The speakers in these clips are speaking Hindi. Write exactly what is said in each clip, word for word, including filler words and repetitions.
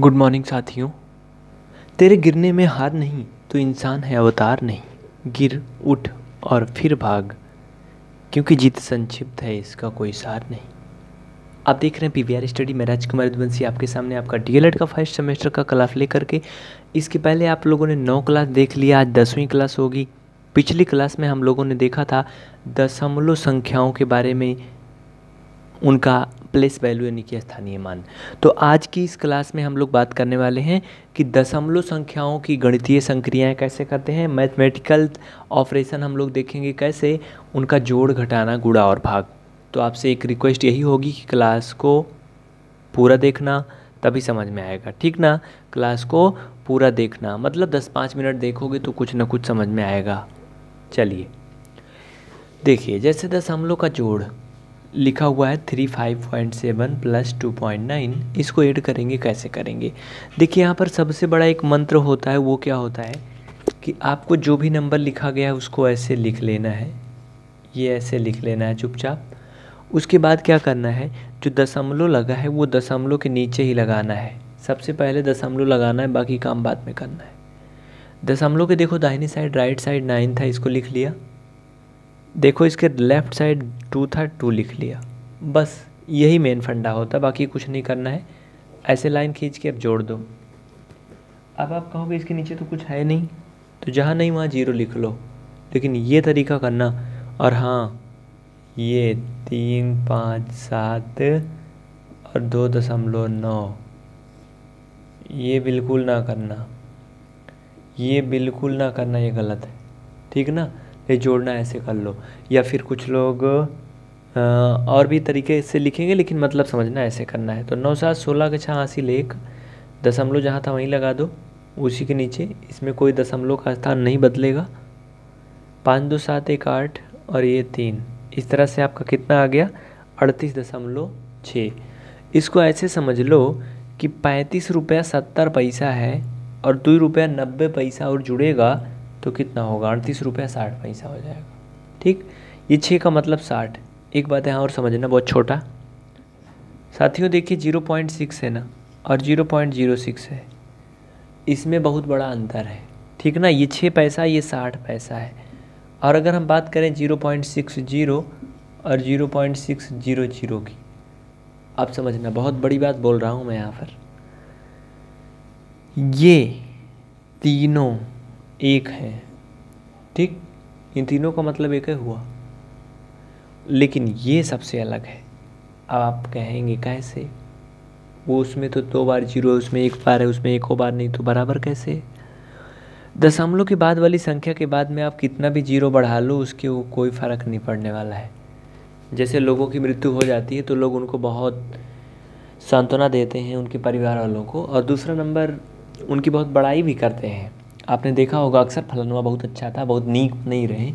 गुड मॉर्निंग साथियों। तेरे गिरने में हार नहीं, तू इंसान है अवतार नहीं। गिर उठ और फिर भाग, क्योंकि जीत संक्षिप्त है, इसका कोई सार नहीं। आप देख रहे हैं पीवीआर स्टडी में राजकुमार यदुवंशी आपके सामने आपका डी एल एड का फर्स्ट सेमेस्टर का क्लास लेकर के। इसके पहले आप लोगों ने नौ क्लास देख लिया, आज दसवीं क्लास होगी। पिछली क्लास में हम लोगों ने देखा था दशमलव संख्याओं के बारे में, उनका प्लेस वैल्यू यानी कि स्थानीय मान। तो आज की इस क्लास में हम लोग बात करने वाले हैं कि दशमलव संख्याओं की गणितीय संक्रियाएं कैसे करते हैं, मैथमेटिकल ऑपरेशन हम लोग देखेंगे कैसे, उनका जोड़ घटाना गुणा और भाग। तो आपसे एक रिक्वेस्ट यही होगी कि क्लास को पूरा देखना, तभी समझ में आएगा, ठीक ना। क्लास को पूरा देखना मतलब दस पाँच मिनट देखोगे तो कुछ ना कुछ समझ में आएगा। चलिए देखिए, जैसे दशमलव का जोड़ लिखा हुआ है three five point seven plus two point nine, इसको ऐड करेंगे, कैसे करेंगे देखिए। यहाँ पर सबसे बड़ा एक मंत्र होता है, वो क्या होता है कि आपको जो भी नंबर लिखा गया है उसको ऐसे लिख लेना है, ये ऐसे लिख लेना है चुपचाप। उसके बाद क्या करना है, जो दशमलव लगा है वो दशमलव के नीचे ही लगाना है। सबसे पहले दशमलव लगाना है, बाकी काम बाद में करना है। दशमलव के देखो दाहिनी साइड राइट साइड नाइन था, इसको लिख लिया। देखो इसके लेफ़्ट साइड टू था, टू लिख लिया। बस यही मेन फंडा होता, बाकी कुछ नहीं करना है। ऐसे लाइन खींच के अब जोड़ दो। अब आप कहोगे इसके नीचे तो कुछ है नहीं, तो जहाँ नहीं वहाँ जीरो लिख लो, लेकिन ये तरीका करना। और हाँ, ये तीन पाँच सात और दो दशमलव नौ, ये बिल्कुल ना करना, ये बिल्कुल ना करना, ये गलत है, ठीक ना। ये जोड़ना ऐसे कर लो, या फिर कुछ लोग आ, और भी तरीके से लिखेंगे, लेकिन मतलब समझना ऐसे करना है। तो नौ सात सोलह के छियासी लेख, दशमलव जहाँ था वहीं लगा दो, उसी के नीचे। इसमें कोई दशमलव का स्थान नहीं बदलेगा। पाँच दो सात एक आठ और ये तीन, इस तरह से आपका कितना आ गया अड़तीस दशमलव छः। इसको ऐसे समझ लो कि पैंतीस रुपया सत्तर पैसा है और दो रुपया नब्बे पैसा और जुड़ेगा तो कितना होगा, अड़तीस रुपया साठ पैसा हो जाएगा, ठीक। ये छः का मतलब साठ। एक बात है हाँ और समझना, बहुत छोटा साथियों, देखिए जीरो पॉइंट सिक्स है ना और जीरो पॉइंट जीरो सिक्स है, इसमें बहुत बड़ा अंतर है, ठीक ना। ये छः पैसा, ये साठ पैसा है। और अगर हम बात करें जीरो पॉइंट सिक्स जीरो और zero point six zero zero की, आप समझना, बहुत बड़ी बात बोल रहा हूँ मैं यहाँ पर। ये तीनों एक है, ठीक, इन तीनों का मतलब एक है हुआ, लेकिन ये सबसे अलग है। अब आप कहेंगे कैसे, वो उसमें तो दो बार जीरो है, उसमें एक बार है, उसमें एक बार नहीं, तो बराबर कैसे। दशमलव के बाद वाली संख्या के बाद में आप कितना भी जीरो बढ़ा लो, उसके वो कोई फ़र्क नहीं पड़ने वाला है। जैसे लोगों की मृत्यु हो जाती है तो लोग उनको बहुत सांत्वना देते हैं, उनके परिवार वालों को, और दूसरा नंबर उनकी बहुत बड़ाई भी करते हैं। आपने देखा होगा अक्सर, फलनवा बहुत अच्छा था, बहुत नीक नहीं रहे,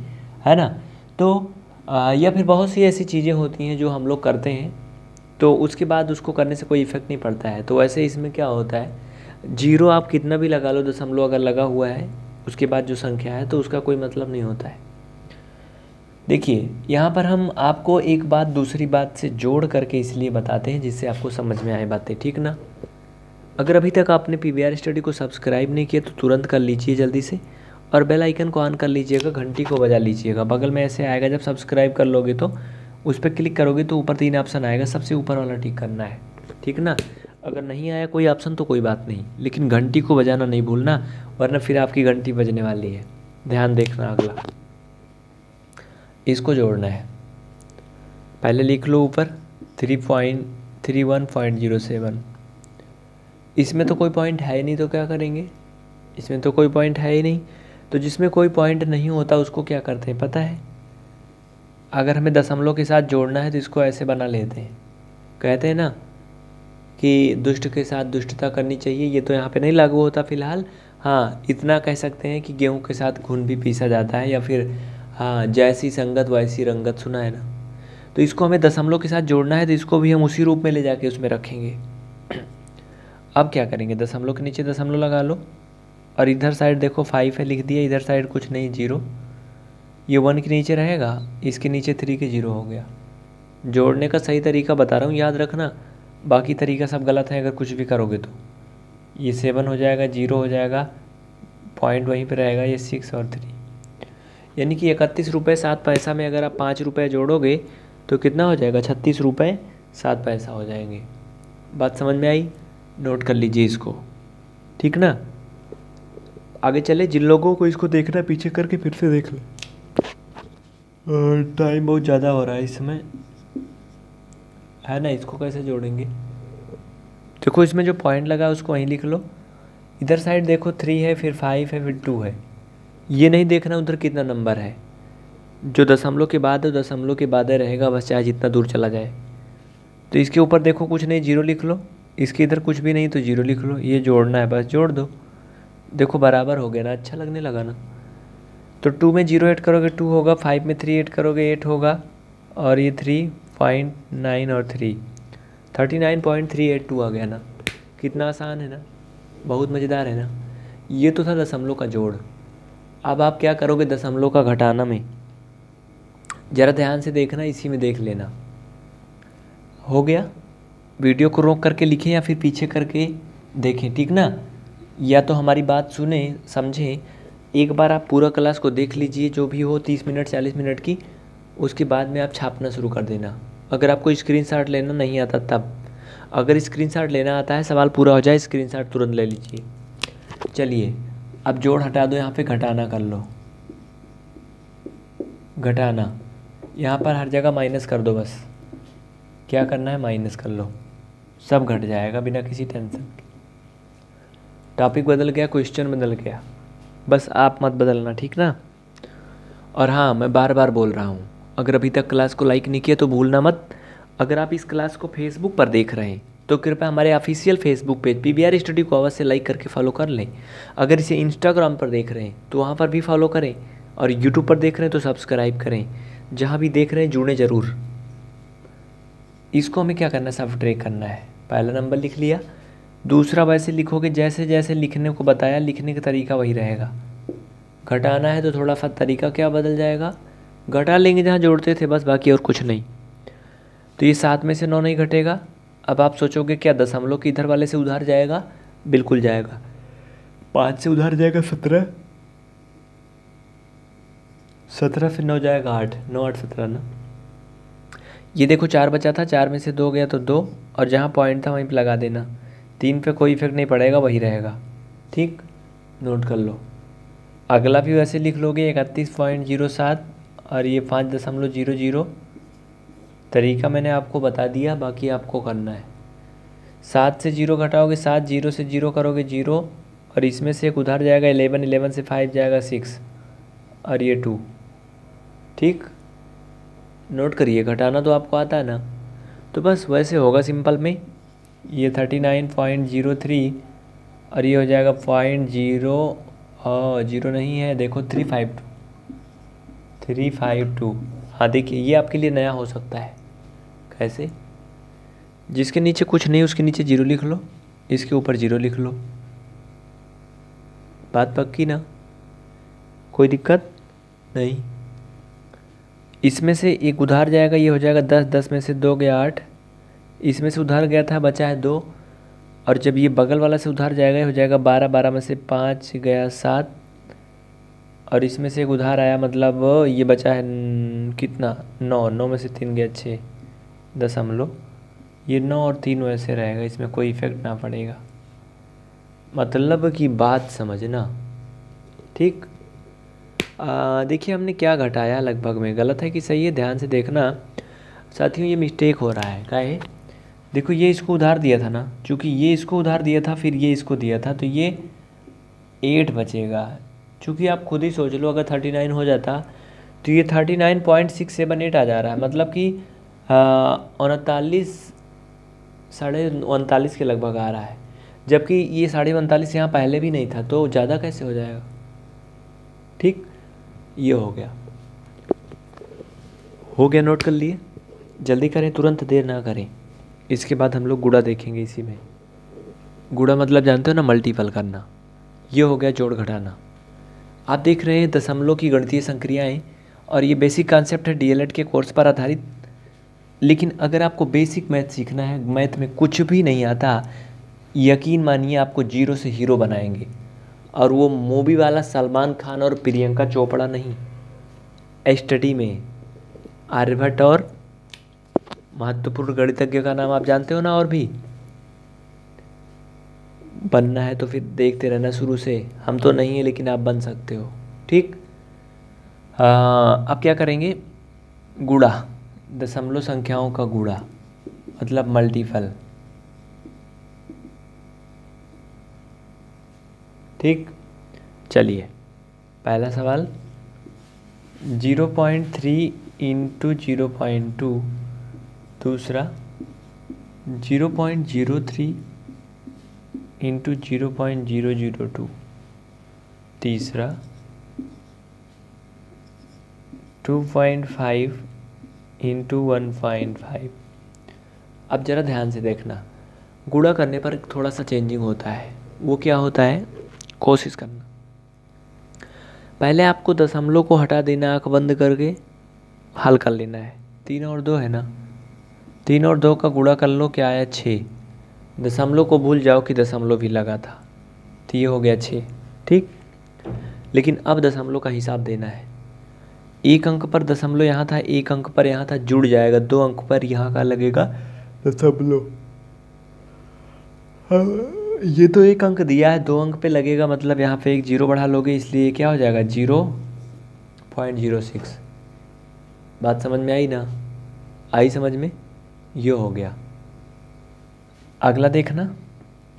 है ना। तो आ, या फिर बहुत सी ऐसी चीज़ें होती हैं जो हम लोग करते हैं, तो उसके बाद उसको करने से कोई इफ़ेक्ट नहीं पड़ता है। तो वैसे इसमें क्या होता है, जीरो आप कितना भी लगा लो, दशमलव अगर लगा हुआ है उसके बाद जो संख्या है तो उसका कोई मतलब नहीं होता है। देखिए यहाँ पर हम आपको एक बात दूसरी बात से जोड़ करके इसलिए बताते हैं जिससे आपको समझ में आए बातें, ठीक ना। अगर अभी तक आपने पीवीआर स्टडी को सब्सक्राइब नहीं किया तो तुरंत कर लीजिए जल्दी से, और बेल आइकन को ऑन कर लीजिएगा, घंटी को बजा लीजिएगा। बगल में ऐसे आएगा, जब सब्सक्राइब कर लोगे तो उस पर क्लिक करोगे तो ऊपर तीन ऑप्शन आएगा, सबसे ऊपर वाला टिक करना है, ठीक ना। अगर नहीं आया कोई ऑप्शन तो कोई बात नहीं, लेकिन घंटी को बजाना नहीं भूलना, वरना फिर आपकी घंटी बजने वाली है। ध्यान देखना, अगला इसको जोड़ना है। पहले लिख लो ऊपर three point three one point zero seven, इसमें तो कोई पॉइंट है ही नहीं, तो क्या करेंगे, इसमें तो कोई पॉइंट है ही नहीं। तो जिसमें कोई पॉइंट नहीं होता उसको क्या करते हैं पता है, अगर हमें दशमलव के साथ जोड़ना है तो इसको ऐसे बना लेते हैं। कहते हैं ना कि दुष्ट के साथ दुष्टता करनी चाहिए, ये तो यहाँ पे नहीं लागू होता फ़िलहाल। हाँ, इतना कह सकते हैं कि गेहूँ के साथ घुन भी पीसा जाता है, या फिर हाँ जैसी संगत वैसी रंगत, सुना है ना। तो इसको हमें दशमलव के साथ जोड़ना है तो इसको भी हम उसी रूप में ले जाके उसमें रखेंगे। अब क्या करेंगे, दशमलव के नीचे दशमलव लगा लो, और इधर साइड देखो फाइव है, लिख दिया, इधर साइड कुछ नहीं जीरो, ये वन के नीचे रहेगा, इसके नीचे थ्री के जीरो हो गया। जोड़ने का सही तरीका बता रहा हूँ, याद रखना, बाकी तरीका सब गलत है अगर कुछ भी करोगे तो। ये सेवन हो जाएगा, जीरो हो जाएगा, पॉइंट वहीं पर रहेगा, ये सिक्स और थ्री, यानी कि इकतीस रुपये सात पैसा में अगर आप पाँच रुपये जोड़ोगे तो कितना हो जाएगा, छत्तीस रुपये सात पैसा हो जाएंगे। बात समझ में आई, नोट कर लीजिए इसको, ठीक ना। आगे चले, जिन लोगों को इसको देखना पीछे करके फिर से देख लें, टाइम बहुत ज़्यादा हो रहा है इसमें, है ना। इसको कैसे जोड़ेंगे, देखो इसमें जो पॉइंट लगा उसको वहीं लिख लो। इधर साइड देखो थ्री है, फिर फाइव है, फिर टू है, ये नहीं देखना उधर कितना नंबर है, जो दशमलव के बाद है दशमलव के बाद रहेगा, बस चाहे जितना दूर चला जाए। तो इसके ऊपर देखो कुछ नहीं, जीरो लिख लो, इसके इधर कुछ भी नहीं तो जीरो लिख लो, ये जोड़ना है बस, जोड़ दो, देखो बराबर हो गया ना, अच्छा लगने लगा ना। तो टू में जीरो ऐड करोगे टू होगा, फाइव में थ्री ऐड करोगे एट होगा, और ये थ्री पॉइंट नाइन और three thirty nine point three eight two आ गया ना। कितना आसान है ना, बहुत मज़ेदार है ना। ये तो था दशमलव का जोड़। अब आप क्या करोगे दशमलव का घटाना में, ज़रा ध्यान से देखना, इसी में देख लेना। हो गया, वीडियो को रोक करके लिखें या फिर पीछे करके देखें, ठीक ना। या तो हमारी बात सुने समझें, एक बार आप पूरा क्लास को देख लीजिए, जो भी हो तीस मिनट चालीस मिनट की, उसके बाद में आप छापना शुरू कर देना। अगर आपको स्क्रीनशॉट लेना नहीं आता तब, अगर स्क्रीनशॉट लेना आता है, सवाल पूरा हो जाए स्क्रीनशॉट तुरंत ले लीजिए। चलिए अब जोड़ हटा दो, यहाँ पे घटाना कर लो, घटाना, यहाँ पर हर जगह माइनस कर दो, बस क्या करना है माइनस कर लो, सब घट जाएगा बिना किसी टेंशन के। टॉपिक बदल गया, क्वेश्चन बदल गया, बस आप मत बदलना, ठीक ना। और हाँ, मैं बार बार बोल रहा हूँ, अगर अभी तक क्लास को लाइक नहीं किया तो भूलना मत। अगर आप इस क्लास को फेसबुक पर देख रहे हैं तो कृपया हमारे official Facebook page PVR study को अवश्य लाइक करके फॉलो कर लें। अगर इसे इंस्टाग्राम पर देख रहे हैं तो वहाँ पर भी फॉलो करें, और यूट्यूब पर देख रहे हैं तो सब्सक्राइब करें। जहाँ भी देख रहे हैं जुड़ें ज़रूर। इसको हमें क्या करना है, सबट्रैक्ट करना है। पहला नंबर लिख लिया, दूसरा वैसे लिखोगे जैसे जैसे लिखने को बताया, लिखने का तरीका वही रहेगा। घटाना है तो थोड़ा सा तरीका क्या बदल जाएगा, घटा लेंगे जहाँ जोड़ते थे बस, बाकी और कुछ नहीं। तो ये सात में से नौ नहीं घटेगा। अब आप सोचोगे क्या दशमलव के इधर वाले से उधार जाएगा, बिल्कुल जाएगा, पाँच से उधार जाएगा सत्रह, सत्रह फिर नौ जाएगा आठ, नौ आठ सत्रह ना। ये देखो चार बचा था, चार में से दो गया तो दो, और जहाँ पॉइंट था वहीं पर लगा देना, तीन पे कोई इफेक्ट नहीं पड़ेगा, वही रहेगा, ठीक, नोट कर लो। अगला भी वैसे लिख लोगे, इकतीस पॉइंट जीरो सात और ये पाँच दशमलव जीरो जीरो, तरीका मैंने आपको बता दिया, बाकी आपको करना है। सात से जीरो घटाओगे सात, जीरो से जीरो करोगे जीरो, और इसमें से एक उधार जाएगा इलेवन, इलेवन से फाइव जाएगा सिक्स, और ये टू, ठीक, नोट करिए। घटाना तो आपको आता है ना, तो बस वैसे होगा सिंपल में, ये thirty nine point zero three और ये हो जाएगा पॉइंट जीरो जीरो नहीं है, देखो three five two, three five two. हाँ देखिए, ये आपके लिए नया हो सकता है, कैसे, जिसके नीचे कुछ नहीं उसके नीचे जीरो लिख लो, इसके ऊपर जीरो लिख लो, बात पक्की ना, कोई दिक्कत नहीं। इसमें से एक उधार जाएगा, ये हो जाएगा दस, दस में से दो गया आठ, इसमें से उधार गया था बचा है दो, और जब ये बगल वाला से उधार जाएगा ये हो जाएगा बारह, बारह में से पाँच गया सात, और इसमें से एक उधार आया, मतलब ये बचा है कितना, नौ, नौ में से तीन गया छः दशमलव, ये नौ और तीन वैसे रहेगा, इसमें कोई इफेक्ट ना पड़ेगा, मतलब कि बात समझना, ठीक। देखिए हमने क्या घटाया लगभग में, गलत है कि सही है ध्यान से देखना साथियों, ये मिस्टेक हो रहा है, काहे, देखो ये इसको उधार दिया था ना, चूँकि ये इसको उधार दिया था फिर ये इसको दिया था, तो ये एट बचेगा। चूँकि आप खुद ही सोच लो, अगर थर्टी नाइन हो जाता तो ये thirty nine point six seven eight आ जा रहा है, मतलब कि उनतालीस, साढ़े उनतालीस के लगभग आ रहा है, जबकि ये साढ़े उनतालीस यहाँ पहले भी नहीं था, तो ज़्यादा कैसे हो जाएगा, ठीक। ये हो गया, हो गया, नोट कर लिए, जल्दी करें, तुरंत देर ना करें। इसके बाद हम लोग गुड़ा देखेंगे, इसी में गुड़ा मतलब जानते हो ना, मल्टीपल करना। ये हो गया जोड़ घटाना। आप देख रहे हैं दशमलव की गणितीय संक्रियाएं, और ये बेसिक कॉन्सेप्ट है डी एल एड के कोर्स पर आधारित। लेकिन अगर आपको बेसिक मैथ सीखना है, मैथ में कुछ भी नहीं आता, यकीन मानिए आपको जीरो से हीरो बनाएंगे। और वो मूवी वाला सलमान खान और प्रियंका चोपड़ा नहीं, स्टडी में आर्यभट्ट और महत्वपूर्ण गणितज्ञ का नाम आप जानते हो ना। और भी बनना है तो फिर देखते रहना शुरू से, हम तो नहीं है लेकिन आप बन सकते हो। ठीक, अब क्या करेंगे, गुणा, दशमलव संख्याओं का गुणा मतलब मल्टीपल। ठीक, चलिए पहला सवाल, zero point three into zero point two, दूसरा zero point zero three into zero point zero zero two, तीसरा two point five into one point five. अब ज़रा ध्यान से देखना, गुणा करने पर थोड़ा सा चेंजिंग होता है, वो क्या होता है, कोशिश करना। पहले आपको दशमलव को हटा देना, आँख बंद करके हल कर लेना है। तीन और दो है ना, तीन और दो का गुणा कर लो, क्या आया, छः। दशमलव को भूल जाओ कि दशमलव भी लगा था, तो ये हो गया छः। ठीक, लेकिन अब दशमलव का हिसाब देना है। एक अंक पर दशमलव यहाँ था, एक अंक पर यहाँ था, जुड़ जाएगा। दो अंक पर यहाँ का लगेगा दशमलव। हाँ, ये तो एक अंक दिया है, दो अंक पे लगेगा, मतलब यहाँ पे एक जीरो बढ़ा लोगे, इसलिए क्या हो जाएगा, जीरो पॉइंट जीरो सिक्स। बात समझ में आई ना, आई समझ में, ये हो गया। अगला देखना,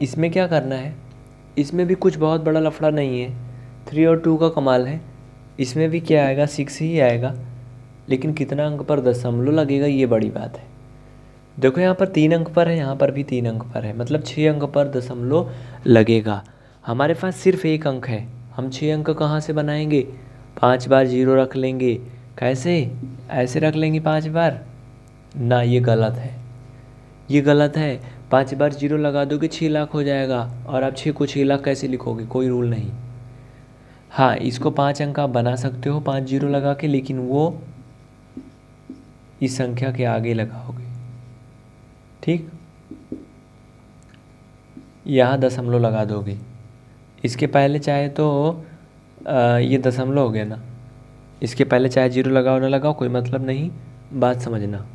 इसमें क्या करना है, इसमें भी कुछ बहुत बड़ा लफड़ा नहीं है, थ्री और टू का कमाल है। इसमें भी क्या आएगा, सिक्स ही आएगा, लेकिन कितना अंक पर दशमलव लगेगा ये बड़ी बात है। देखो यहाँ पर तीन अंक पर है, यहाँ पर भी तीन अंक पर है, मतलब छः अंक पर दशमलव लगेगा। हमारे पास सिर्फ एक अंक है, हम छः अंक कहाँ से बनाएंगे, पाँच बार जीरो रख लेंगे। कैसे, ऐसे रख लेंगे पाँच बार ना, ये गलत है, ये गलत है। पाँच बार जीरो लगा दोगे छः लाख हो जाएगा, और आप छः को छः लाख कैसे लिखोगे, कोई रूल नहीं। हाँ, इसको पाँच अंक आप बना सकते हो पाँच जीरो लगा के, लेकिन वो इस संख्या के आगे लगाओगे। ठीक, यहाँ दशमलव लगा दोगे, इसके पहले चाहे तो आ, ये दशमलव हो गया ना, इसके पहले चाहे जीरो लगाओ ना लगाओ, कोई मतलब नहीं, बात समझना।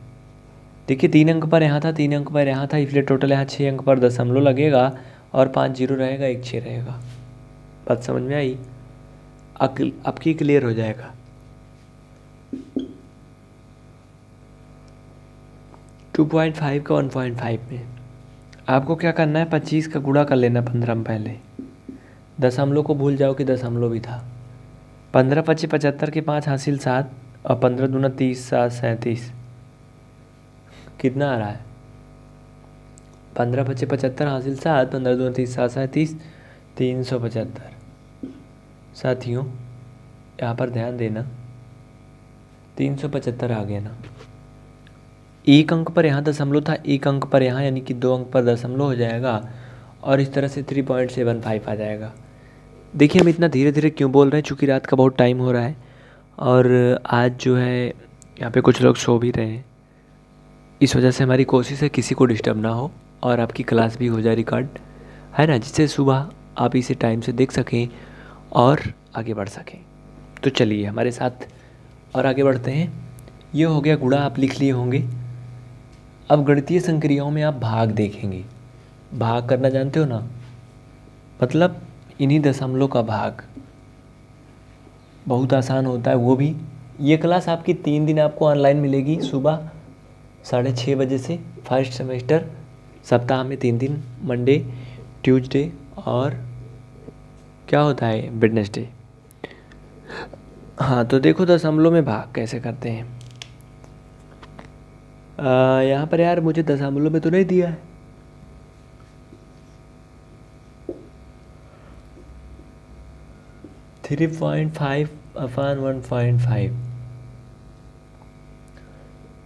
देखिए तीन अंक पर यहाँ था, तीन अंक पर यहाँ था, इसलिए टोटल यहाँ छः अंक पर दशमलव लगेगा, और पाँच जीरो रहेगा, एक छः रहेगा। बात समझ में आई, अब की क्लियर हो जाएगा। टू पॉइंट फाइव का वन पॉइंट फाइव में आपको क्या करना है, पच्चीस का गुणा कर लेना पंद्रह में। पहले दशमलव को भूल जाओ कि दशमलव भी था। पंद्रह पच्चे पचहत्तर के पाँच हासिल सात, और पंद्रह दूना तीस, सात सैंतीस, कितना आ रहा है, पंद्रह पच्चे पचहत्तर हासिल सात, पंद्रह दो तीस, सात सैंतीस, तीन सौ पचहत्तर। साथियों यहाँ पर ध्यान देना, तीन सौ पचहत्तर आ गया ना। एक अंक पर यहाँ दशमलव था, एक अंक पर यहाँ, यानी कि दो अंक पर दशमलव हो जाएगा, और इस तरह से थ्री पॉइंट सेवन फाइव आ जाएगा। देखिए हम इतना धीरे धीरे क्यों बोल रहे हैं, चूँकि रात का बहुत टाइम हो रहा है, और आज जो है यहाँ पे कुछ लोग सो भी रहे हैं, इस वजह से हमारी कोशिश है किसी को डिस्टर्ब ना हो, और आपकी क्लास भी हो जाए रिकॉर्ड, है ना, जिससे सुबह आप इसे टाइम से देख सकें और आगे बढ़ सकें। तो चलिए हमारे साथ और आगे बढ़ते हैं। ये हो गया गुणा, आप लिख लिए होंगे। अब गणितीय संक्रियाओं में आप भाग देखेंगे। भाग करना जानते हो ना, मतलब इन्हीं दशमलव का भाग, बहुत आसान होता है वो भी। ये क्लास आपकी तीन दिन आपको ऑनलाइन मिलेगी, सुबह साढ़े छः बजे से फर्स्ट सेमेस्टर, सप्ताह में तीन दिन, मंडे, ट्यूसडे और क्या होता है, वेडनेसडे। हाँ, तो देखो दशमलव में भाग कैसे करते हैं। आ, यहाँ पर यार मुझे दशमलव में तो नहीं दिया है, three point five upon one point five,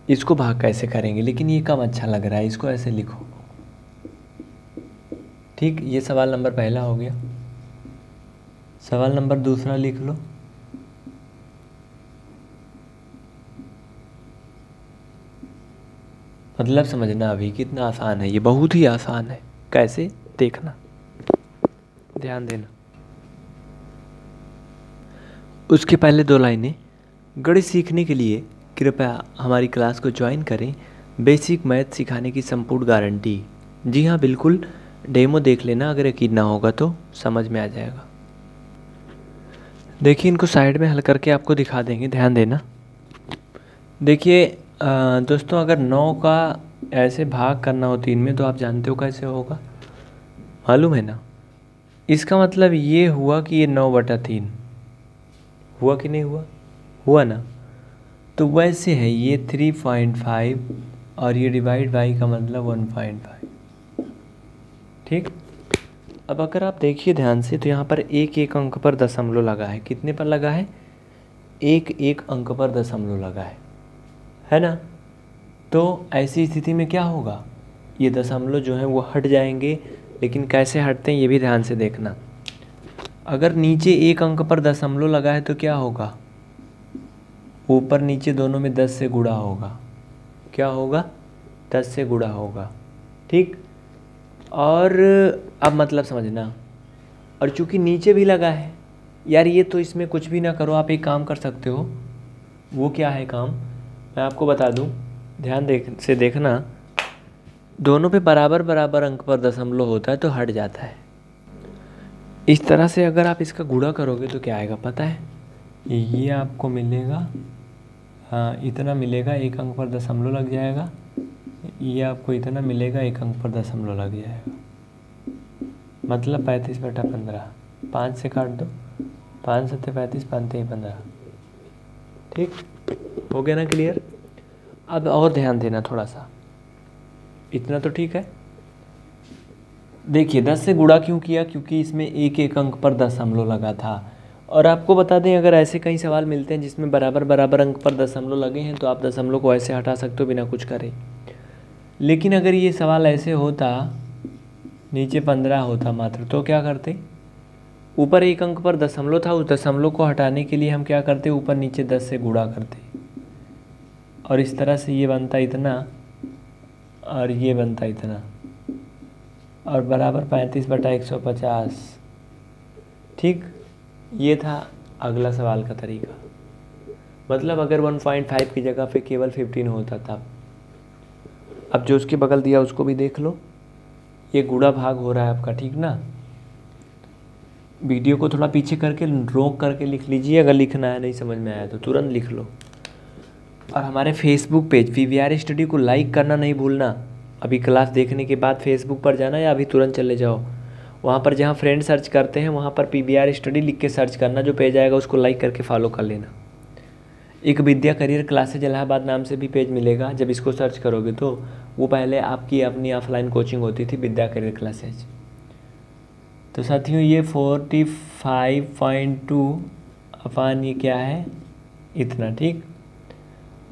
इसको भाग कैसे करेंगे, लेकिन ये काम अच्छा लग रहा है, इसको ऐसे लिखो। ठीक, ये सवाल नंबर पहला हो गया। सवाल नंबर दूसरा लिख लो, मतलब समझना अभी कितना आसान है, ये बहुत ही आसान है। कैसे देखना, ध्यान देना। उसके पहले दो लाइनें, गणित सीखने के लिए कृपया हमारी क्लास को ज्वाइन करें, बेसिक मैथ सिखाने की संपूर्ण गारंटी। जी हाँ बिल्कुल, डेमो देख लेना, अगर यकीन ना होगा तो समझ में आ जाएगा। देखिए इनको साइड में हल करके आपको दिखा देंगे, ध्यान देना। देखिए दोस्तों, अगर नौ का ऐसे भाग करना हो तीन में, तो आप जानते हो कैसे होगा, मालूम है ना। इसका मतलब ये हुआ कि ये नौ बटा तीन हुआ कि नहीं हुआ, हुआ ना। तो वैसे है ये थ्री पॉइंट फाइव और ये डिवाइड बाई का मतलब वन पॉइंट फाइव, ठीक। अब अगर आप देखिए ध्यान से, तो यहाँ पर एक एक अंक पर दशमलव लगा है, कितने पर लगा है, एक एक अंक पर दशमलव लगा है, है ना। तो ऐसी स्थिति में क्या होगा, ये दशमलव जो है वो हट जाएंगे, लेकिन कैसे हटते हैं ये भी ध्यान से देखना। अगर नीचे एक अंक पर दशमलव लगा है तो क्या होगा, ऊपर नीचे दोनों में दस से गुणा होगा, क्या होगा, दस से गुणा होगा, ठीक। और अब मतलब समझना, और चूंकि नीचे भी लगा है यार, ये तो इसमें कुछ भी ना करो, आप एक काम कर सकते हो। वो क्या है काम, मैं आपको बता दूं, ध्यान देख से देखना। दोनों पे बराबर बराबर अंक पर दशमलव होता है तो हट जाता है। इस तरह से अगर आप इसका गुणा करोगे तो क्या आएगा पता है, ये आपको मिलेगा, हाँ इतना मिलेगा, एक अंक पर दशमलव लग जाएगा। ये आपको इतना मिलेगा, एक अंक पर दशमलव लग जाएगा, मतलब पैंतीस बटा पंद्रह, पाँच से काट दो, पाँच सत्ते पैंतीस, पाँच तेईस पंद्रह, ठीक हो गया ना, क्लियर। अब और ध्यान देना थोड़ा सा, इतना तो ठीक है। देखिए दस से गुणा क्यों किया, क्योंकि इसमें एक एक अंक पर दशमलव लगा था। और आपको बता दें, अगर ऐसे कई सवाल मिलते हैं जिसमें बराबर बराबर अंक पर दशमलव लगे हैं, तो आप दशमलव को ऐसे हटा सकते हो बिना कुछ करे। लेकिन अगर ये सवाल ऐसे होता, नीचे पंद्रह होता मात्र, तो क्या करते, ऊपर एक अंक पर दशमलव था, उस दशमलव को हटाने के लिए हम क्या करते, ऊपर नीचे दस से गुणा करते, और इस तरह से ये बनता इतना और ये बनता इतना, और बराबर पैंतीस बटा एक सौ पचास, ठीक। ये था अगला सवाल का तरीका, मतलब अगर वन पॉइंट फाइव की जगह पे केवल पंद्रह होता था। अब जो उसके बगल दिया उसको भी देख लो, ये गुणा भाग हो रहा है आपका, ठीक ना। वीडियो को थोड़ा पीछे करके रोक करके लिख लीजिए, अगर लिखना है, नहीं समझ में आया तो तुरंत लिख लो। और हमारे फेसबुक पेज पीवीआर स्टडी को लाइक करना नहीं भूलना। अभी क्लास देखने के बाद फेसबुक पर जाना, या अभी तुरंत चले जाओ वहाँ पर, जहाँ फ्रेंड सर्च करते हैं वहाँ पर पीवीआर स्टडी लिख के सर्च करना, जो पेज आएगा उसको लाइक करके फॉलो कर लेना। एक विद्या करियर क्लासेज इलाहाबाद नाम से भी पेज मिलेगा, जब इसको सर्च करोगे तो। वो पहले आपकी अपनी ऑफलाइन कोचिंग होती थी, विद्या करियर क्लासेज। तो साथियों ये forty five point two upon ये क्या है, इतना, ठीक।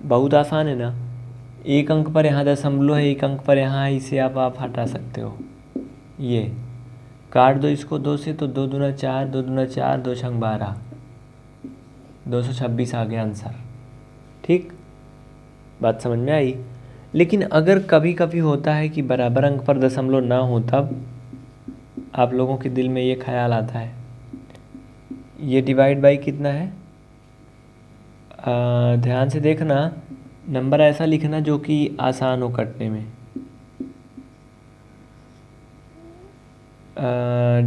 बहुत आसान है ना, एक अंक पर यहाँ दशमलव है, एक अंक पर यहाँ है, इसे आप, आप हटा सकते हो। ये काट दो इसको दो से, तो दो दूना चार, दो दूना चार, दो छंग बारह, दो सौ छब्बीस आ गया आंसर, ठीक। बात समझ में आई। लेकिन अगर कभी कभी होता है कि बराबर अंक पर दशमलव ना हो, तब आप लोगों के दिल में ये ख्याल आता है, ये डिवाइड बाई कितना है, आ, ध्यान से देखना, नंबर ऐसा लिखना जो कि आसान हो कटने में,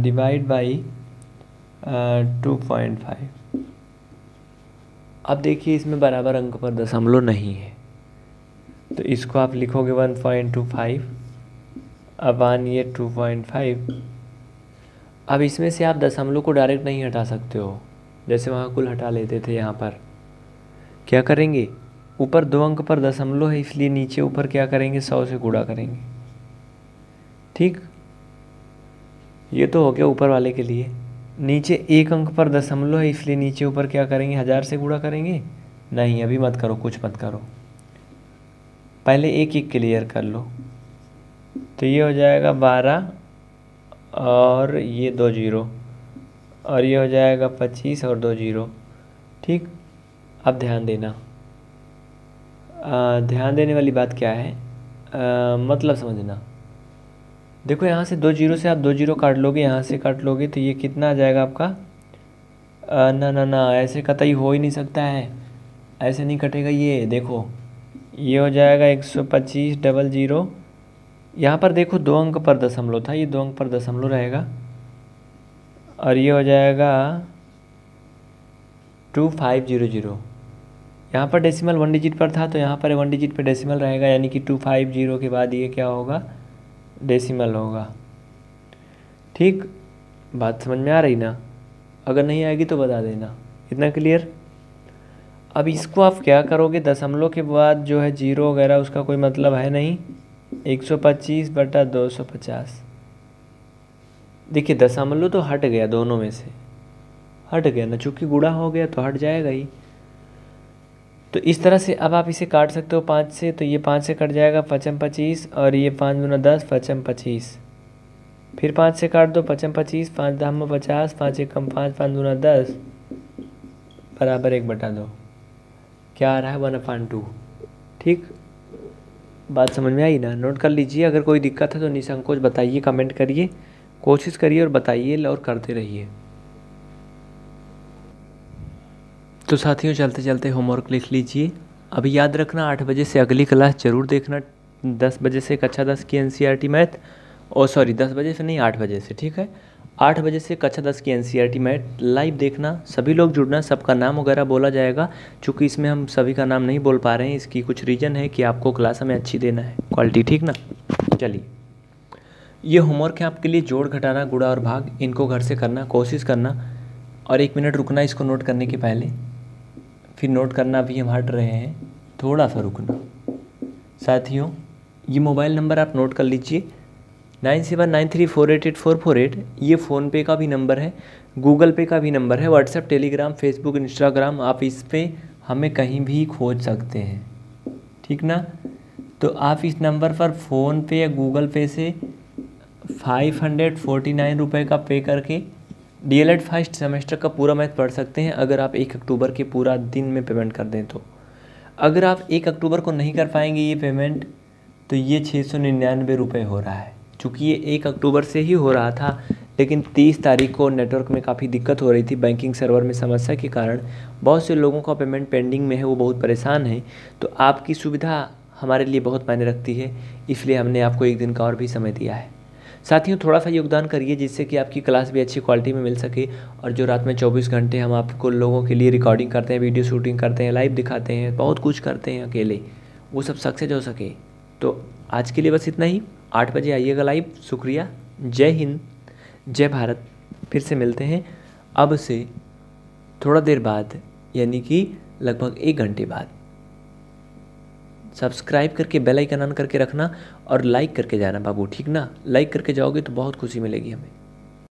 divide by two point five. अब देखिए इसमें बराबर अंक पर दशमलव नहीं है, तो इसको आप लिखोगे one point two five upon ये टू पॉइंट फाइव। अब इसमें से आप दशमलव को डायरेक्ट नहीं हटा सकते हो, जैसे वहाँ कुल हटा लेते थे। यहाँ पर क्या करेंगे, ऊपर दो अंक पर दशमलव है, इसलिए नीचे ऊपर क्या करेंगे, सौ से गुणा करेंगे, ठीक। ये तो हो गया ऊपर वाले के लिए। नीचे एक अंक पर दशमलव है, इसलिए नीचे ऊपर क्या करेंगे, हज़ार से गुणा करेंगे। नहीं अभी मत करो, कुछ मत करो, पहले एक एक क्लियर कर लो। तो ये हो जाएगा बारह, और ये दो जीरो, और ये हो जाएगा पच्चीस और दो जीरो, ठीक। अब ध्यान देना, आ, ध्यान देने वाली बात क्या है, आ, मतलब समझना, देखो यहाँ से दो जीरो से आप दो जीरो काट लोगे, यहाँ से काट लोगे तो ये कितना आ जाएगा आपका, आ, ना ना ना ऐसे कतई हो ही नहीं सकता है, ऐसे नहीं कटेगा ये। देखो ये हो जाएगा एक सौ पच्चीस डबल जीरो, यहाँ पर देखो दो अंक पर दशमलव था, ये दो अंक पर दशमलव रहेगा, और ये हो जाएगा टू फाइव जीरो जीरो। यहाँ पर डेसिमल वन डिजिट पर था तो यहाँ पर वन डिजिट पर डेसिमल रहेगा, यानी कि टू फाइव जीरो के बाद ये क्या होगा, डेसिमल होगा। ठीक, बात समझ में आ रही ना? अगर नहीं आएगी तो बता देना। इतना क्लियर? अब इसको आप क्या करोगे, दशमलव के बाद जो है जीरो वगैरह उसका कोई मतलब है नहीं, एक सौ पच्चीस बटा दो सौ पचास। देखिए दशमलव तो हट गया, दोनों में से हट गया ना, चूँकि गुणा हो गया तो हट जाएगा ही। तो इस तरह से अब आप इसे काट सकते हो पाँच से, तो ये पाँच से कट जाएगा, पचम पच्चीस, और ये पाँच गुना दस पचम पच्चीस, फिर पाँच से काट दो पचम पच्चीस, पाँच दाम पचास, पाँच एक कम पाँच, पाँच गुना दस बराबर एक बटा दो, क्या आ रहा है वन अपान टू। ठीक, बात समझ में आई ना? नोट कर लीजिए, अगर कोई दिक्कत है तो निसंकोच बताइए, कमेंट करिए, कोशिश करिए और बताइए और करते रहिए। तो साथियों चलते चलते होमवर्क लिख लीजिए। अब याद रखना आठ बजे से अगली क्लास जरूर देखना, दस बजे से कक्षा दस की एनसीईआरटी मैथ, और सॉरी दस बजे से नहीं आठ बजे से, ठीक है, आठ बजे से कक्षा दस की एनसीईआरटी मैथ लाइव देखना। सभी लोग जुड़ना, सबका नाम वगैरह बोला जाएगा, चूँकि इसमें हम सभी का नाम नहीं बोल पा रहे हैं, इसकी कुछ रीज़न है कि आपको क्लास हमें अच्छी देना है, क्वालिटी, ठीक ना। चलिए ये होमवर्क है आपके लिए, जोड़ घटाना, गुणा और भाग, इनको घर से करना, कोशिश करना, और एक मिनट रुकना इसको नोट करने के पहले, फिर नोट करना, अभी हम हट रहे हैं, थोड़ा सा रुकना। साथियों ये मोबाइल नंबर आप नोट कर लीजिए, nine seven nine three four eight eight four four eight, ये फ़ोनपे का भी नंबर है, गूगल पे का भी नंबर है, व्हाट्सएप, टेलीग्राम, फेसबुक, इंस्टाग्राम, आप इस पर हमें कहीं भी खोज सकते हैं, ठीक ना। तो आप इस नंबर पर फ़ोनपे या गूगल पे से फाइव हंड्रेड फोर्टी नाइन रुपये का पे करके D L Ed first semester का पूरा मैथ पढ़ सकते हैं, अगर आप एक अक्टूबर के पूरा दिन में पेमेंट कर दें तो। अगर आप एक अक्टूबर को नहीं कर पाएंगे ये पेमेंट, तो ये छः सौ निन्यानवे रुपये हो रहा है, चूँकि ये एक अक्टूबर से ही हो रहा था, लेकिन तीस तारीख को नेटवर्क में काफ़ी दिक्कत हो रही थी, बैंकिंग सर्वर में समस्या के कारण बहुत से लोगों का पेमेंट पेंडिंग में है, वो बहुत परेशान है। तो आपकी सुविधा हमारे लिए बहुत मायने रखती है, इसलिए हमने आपको एक दिन का और भी समय दिया है। साथियों थोड़ा सा योगदान करिए, जिससे कि आपकी क्लास भी अच्छी क्वालिटी में मिल सके, और जो रात में चौबीस घंटे हम आपको लोगों के लिए रिकॉर्डिंग करते हैं, वीडियो शूटिंग करते हैं, लाइव दिखाते हैं, बहुत कुछ करते हैं अकेले, वो सब सक्सेस हो सके। तो आज के लिए बस इतना ही, आठ बजे आइएगा लाइव। शुक्रिया, जय हिंद, जय भारत। फिर से मिलते हैं अब से थोड़ा देर बाद, यानी कि लगभग एक घंटे बाद। सब्सक्राइब करके बेल आइकन ऑन करके रखना, और लाइक करके जाना बाबू, ठीक ना, लाइक करके जाओगे तो बहुत खुशी मिलेगी हमें।